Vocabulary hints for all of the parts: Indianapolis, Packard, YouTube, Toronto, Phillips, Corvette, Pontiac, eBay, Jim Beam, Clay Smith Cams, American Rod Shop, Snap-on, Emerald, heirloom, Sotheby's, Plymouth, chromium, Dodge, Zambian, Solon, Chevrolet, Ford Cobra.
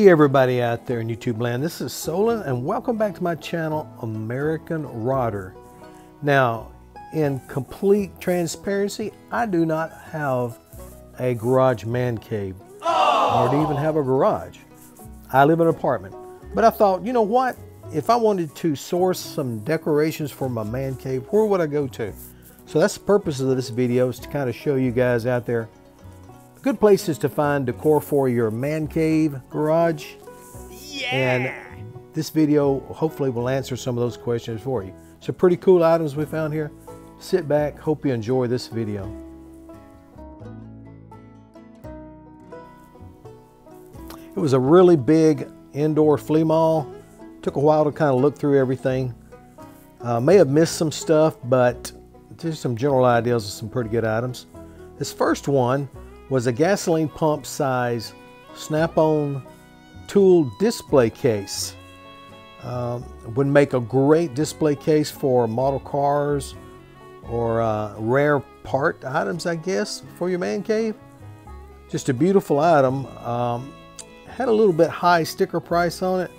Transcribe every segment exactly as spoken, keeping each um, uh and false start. Hey everybody out there in YouTube land, this is Solon and welcome back to my channel, American Rodder. Now, in complete transparency, I do not have a garage man cave, oh! or to even have a garage. I live in an apartment, but I thought, you know what? If I wanted to source some decorations for my man cave, where would I go to? So that's the purpose of this video, is to kind of show you guys out there good places to find decor for your man cave, garage. Yeah! And this video hopefully will answer some of those questions for you. So pretty cool items we found here. Sit back, hope you enjoy this video. It was a really big indoor flea mall. Took a while to kind of look through everything. Uh, may have missed some stuff, but just some general ideas of some pretty good items. This first one was a gasoline pump size Snap-on tool display case. Um, would make a great display case for model cars or uh, rare part items, I guess, for your man cave. Just a beautiful item. Um, had a little bit high sticker price on it,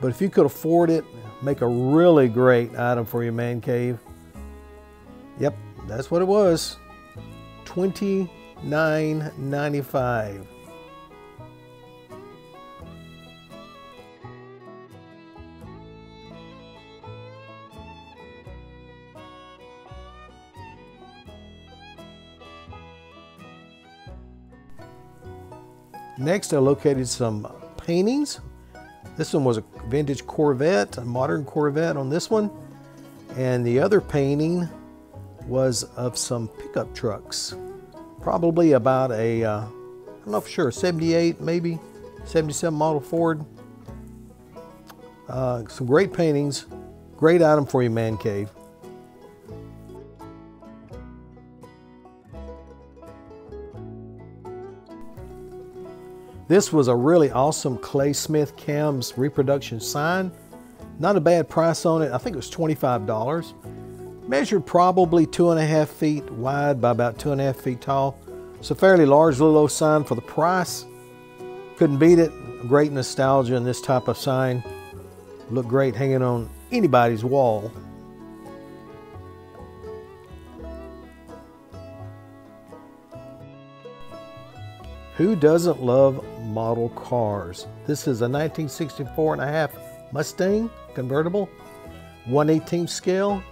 but if you could afford it, make a really great item for your man cave. Yep, that's what it was. twenty-nine ninety-five. Next, I located some paintings. This one was a vintage Corvette, a modern Corvette on this one. And the other painting was of some pickup trucks. Probably about a, uh, I'm not for sure, seventy-eight maybe, seventy-seven model Ford. Uh, some great paintings, great item for your man cave. This was a really awesome Clay Smith Cams reproduction sign. Not a bad price on it, I think it was twenty-five dollars. Measured probably two and a half feet wide by about two and a half feet tall. It's a fairly large little old sign for the price. Couldn't beat it. Great nostalgia in this type of sign. Looked great hanging on anybody's wall. Who doesn't love model cars? This is a nineteen sixty-four and a half Mustang convertible, one eighteenth scale.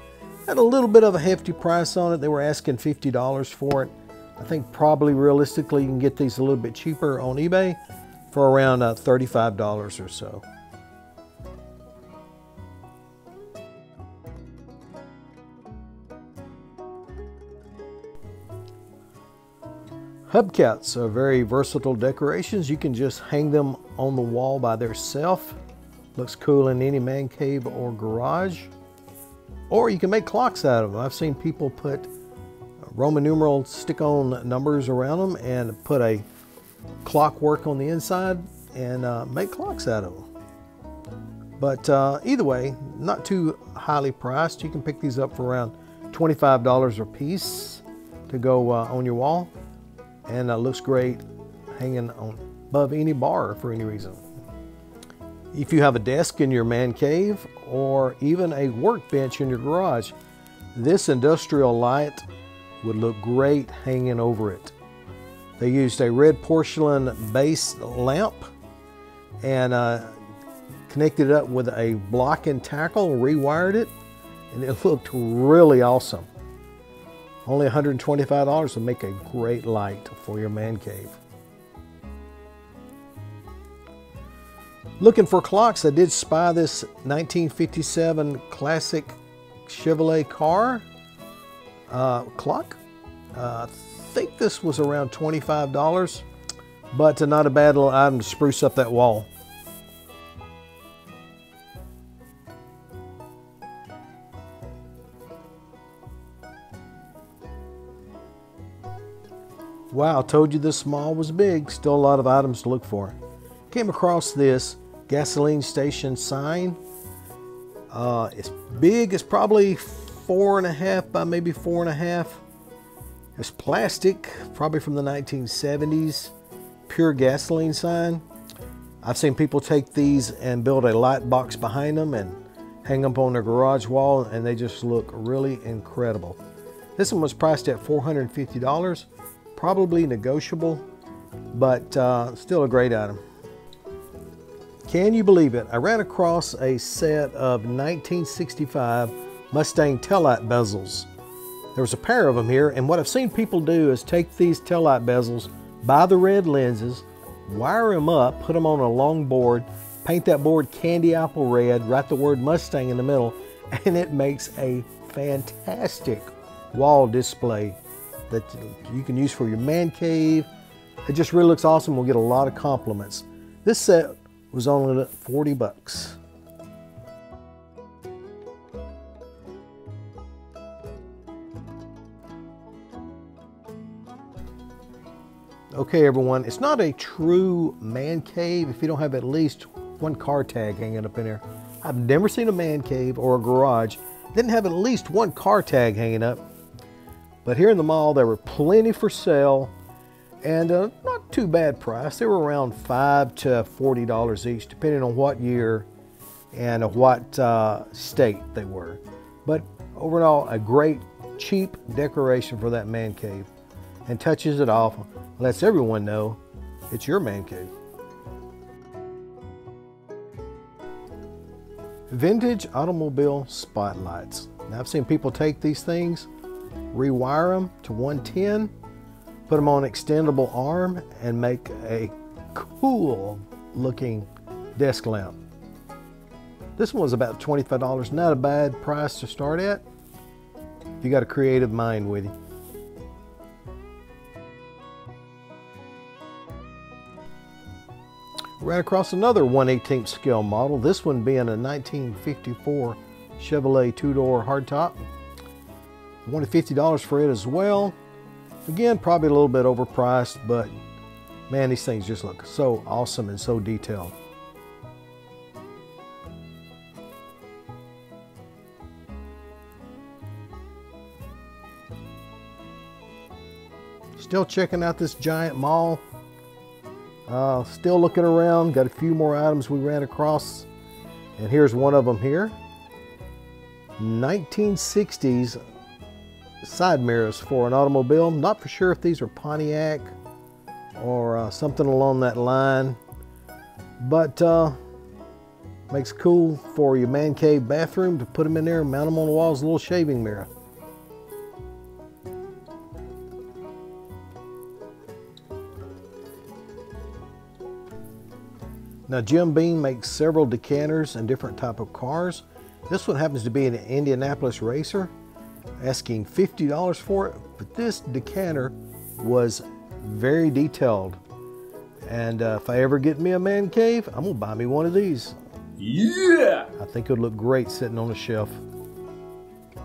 Had a little bit of a hefty price on it. They were asking fifty dollars for it. I think probably realistically you can get these a little bit cheaper on eBay for around uh, thirty-five dollars or so. Hubcaps are very versatile decorations. You can just hang them on the wall by themselves. Looks cool in any man cave or garage. Or you can make clocks out of them. I've seen people put Roman numeral stick-on numbers around them and put a clockwork on the inside and uh, make clocks out of them. But uh, either way, not too highly priced. You can pick these up for around twenty-five dollars a piece to go uh, on your wall. And uh, looks great hanging on above any bar for any reason. If you have a desk in your man cave or even a workbench in your garage, this industrial light would look great hanging over it. They used a red porcelain base lamp and uh, connected it up with a block and tackle, rewired it, and it looked really awesome. Only one hundred twenty-five dollars to make a great light for your man cave. Looking for clocks, I did spy this nineteen fifty-seven classic Chevrolet car uh, clock. Uh, I think this was around twenty-five dollars, but uh, not a bad little item to spruce up that wall. Wow, told you this mall was big. Still a lot of items to look for. Came across this gasoline station sign. Uh, it's big, it's probably four and a half by maybe four and a half. It's plastic, probably from the nineteen seventies, pure gasoline sign. I've seen people take these and build a light box behind them and hang them on their garage wall, and they just look really incredible. This one was priced at four hundred fifty dollars, probably negotiable, but uh, still a great item. Can you believe it? I ran across a set of nineteen sixty-five Mustang taillight bezels. There was a pair of them here, and what I've seen people do is take these taillight bezels by the red lenses, wire them up, put them on a long board, paint that board candy apple red, write the word Mustang in the middle, and it makes a fantastic wall display that you can use for your man cave. It just really looks awesome. We'll get a lot of compliments. This set was only forty bucks. Okay, everyone, it's not a true man cave if you don't have at least one car tag hanging up in there. I've never seen a man cave or a garage that didn't have at least one car tag hanging up. But here in the mall, there were plenty for sale, and uh, not too bad price. They were around five to forty dollars each, depending on what year and what uh, state they were. But overall, a great cheap decoration for that man cave, and touches it off, lets everyone know it's your man cave. Vintage automobile spotlights. Now, I've seen people take these things, rewire them to one ten, put them on an extendable arm, and make a cool looking desk lamp. This one was about twenty-five dollars, not a bad price to start at if you got a creative mind with you. Right across another one eighteenth scale model, this one being a nineteen fifty-four Chevrolet two-door hardtop. Wanted fifty dollars for it as well. Again, probably a little bit overpriced, but man, these things just look so awesome and so detailed. Still checking out this giant mall. Uh, still looking around, got a few more items we ran across, and here's one of them here. nineteen sixties side mirrors for an automobile. Not for sure if these are Pontiac or uh, something along that line, but uh, makes cool for your man cave bathroom to put them in there, mount them on the walls, a little shaving mirror. Now, Jim Beam makes several decanters and different type of cars. This one happens to be an Indianapolis racer, asking fifty dollars for it, but this decanter was very detailed. And uh, if I ever get me a man cave, I'm gonna buy me one of these. Yeah! I think it would look great sitting on a shelf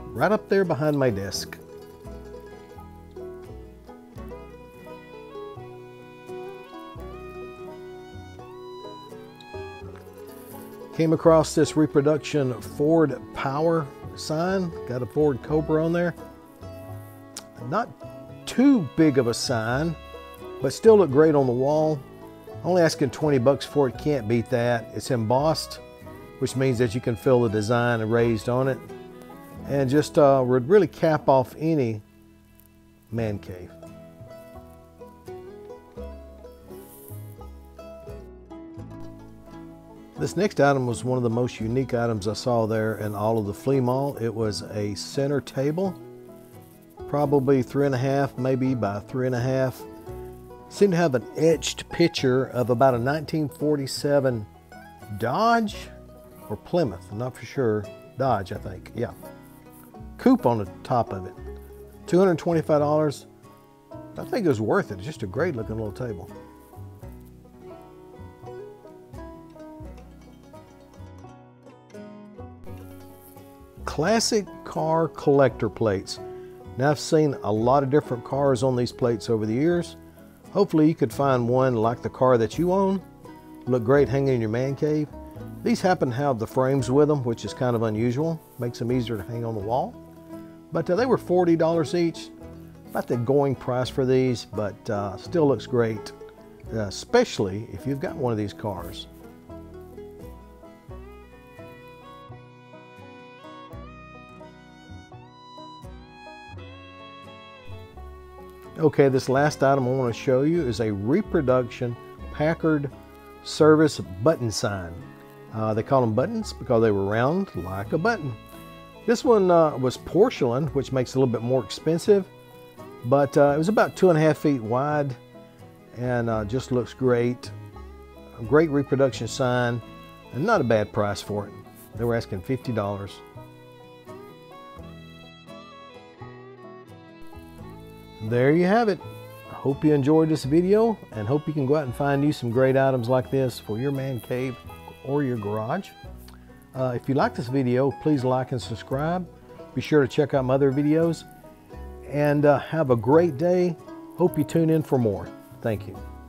right up there behind my desk. Came across this reproduction Ford Power sign. Got a Ford Cobra on there. Not too big of a sign, but still looked great on the wall. Only asking twenty bucks for it, can't beat that. It's embossed, which means that you can fill the design erased on it. And just uh, would really cap off any man cave. This next item was one of the most unique items I saw there in all of the flea mall. It was a center table, probably three and a half, maybe by three and a half. Seemed to have an etched picture of about a nineteen forty-seven Dodge or Plymouth, I'm not for sure. Dodge, I think, yeah. Coupe on the top of it. two hundred twenty-five dollars, I think it was worth it. Just a great looking little table. Classic car collector plates. Now, I've seen a lot of different cars on these plates over the years. Hopefully you could find one like the car that you own. Look great hanging in your man cave. These happen to have the frames with them, which is kind of unusual. Makes them easier to hang on the wall. But uh, they were forty dollars each. About the going price for these, but uh, still looks great, uh, especially if you've got one of these cars. Okay, this last item I want to show you is a reproduction Packard service button sign. Uh, they call them buttons because they were round like a button. This one uh, was porcelain, which makes it a little bit more expensive, but uh, it was about two and a half feet wide and uh, just looks great. A great reproduction sign and not a bad price for it. They were asking fifty dollars. There you have it. I hope you enjoyed this video and hope you can go out and find you some great items like this for your man cave or your garage. Uh, if you like this video, please like and subscribe. Be sure to check out my other videos and uh, have a great day. Hope you tune in for more. Thank you.